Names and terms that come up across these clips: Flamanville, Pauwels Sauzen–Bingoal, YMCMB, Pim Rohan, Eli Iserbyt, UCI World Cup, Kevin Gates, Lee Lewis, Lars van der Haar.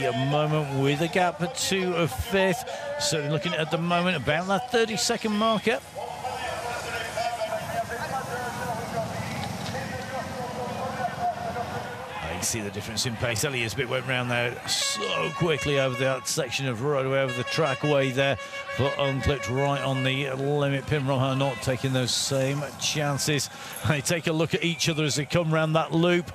be a moment with a gap to fifth. Certainly looking at the moment about that 30-second marker. You see the difference in pace. Eli Iserbyt went round there so quickly over that section of roadway, over the trackway there, but unclipped right on the limit. Pim Rohan not taking those same chances. They take a look at each other as they come round that loop.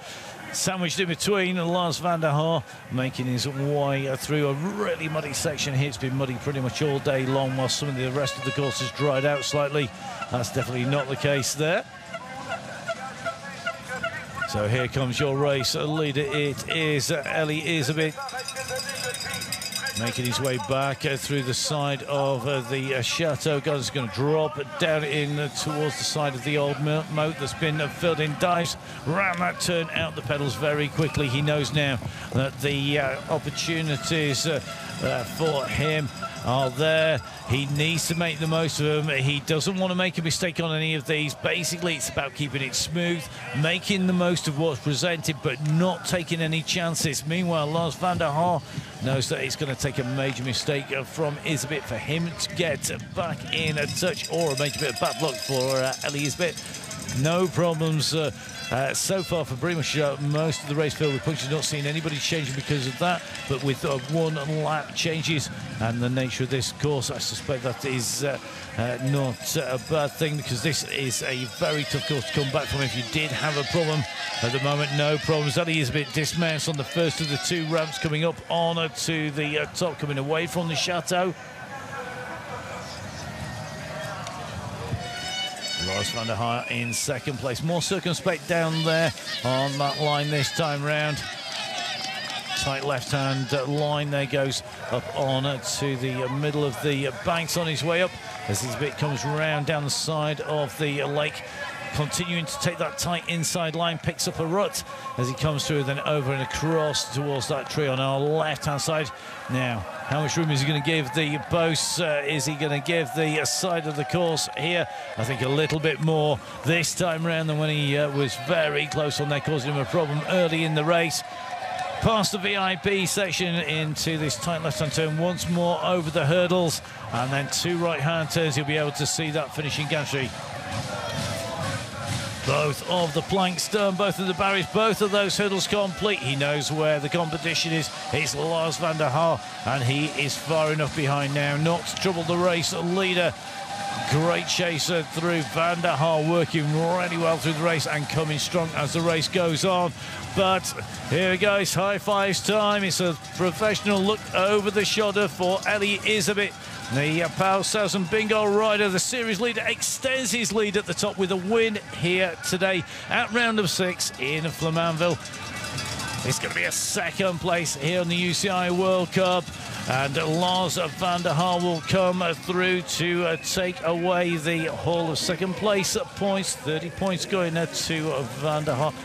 Sandwiched in between, Lars van der Haar making his way through a really muddy section here. It's been muddy pretty much all day long, while some of the rest of the course has dried out slightly. That's definitely not the case there. So here comes your race leader. It is Eli Iserbyt, making his way back through the side of the Chateau. Guns going to drop down in towards the side of the old moat that's been filled in. Dives round that turn, out the pedals very quickly. He knows now that the opportunities for him are there. He needs to make the most of them. He doesn't want to make a mistake on any of these. Basically, it's about keeping it smooth, making the most of what's presented, but not taking any chances. Meanwhile, Lars van der Haar knows that it's going to take a major mistake from Iserbyt for him to get back in a touch, or a major bit of bad luck for Eli Iserbyt. No problems so far for pretty much most of the race field with punctures. Not seeing anybody changing because of that, but with one lap changes and the nature of this course, I suspect that is not a bad thing, because this is a very tough course to come back from. If you did have a problem at the moment, no problems. Eli Iserbyt dismounts on the first of the two ramps coming up on to the top, coming away from the Chateau. Lars van der Haar in second place. More circumspect down there on that line this time round. Tight left-hand line there, goes up on to the middle of the banks on his way up as Iserbyt comes round down the side of the lake. Continuing to take that tight inside line, picks up a rut as he comes through, then over and across towards that tree on our left-hand side. Now, how much room is he going to give the posts? Is he going to give the side of the course here? I think a little bit more this time round than when he was very close on there, causing him a problem early in the race. Past the VIP section into this tight left-hand turn once more over the hurdles, and then two right-hand turns. You'll be able to see that finishing gantry. Both of the planks done, both of the barriers, both of those hurdles complete. He knows where the competition is. It's Lars van der Haar, and he is far enough behind now not to trouble the race leader. Great chaser through van der Haar, working really well through the race and coming strong as the race goes on. But here we go, it's high fives time. It's a professional look over the shoulder for Eli Iserbyt. The Pauwels Sauzen–Bingoal rider, the series leader, extends his lead at the top with a win here today at round of 6 in Flamanville. It's going to be a second place here on the UCI World Cup, and Lars van der Haar will come through to take away the haul of second place points. 30 points going to van der Haar.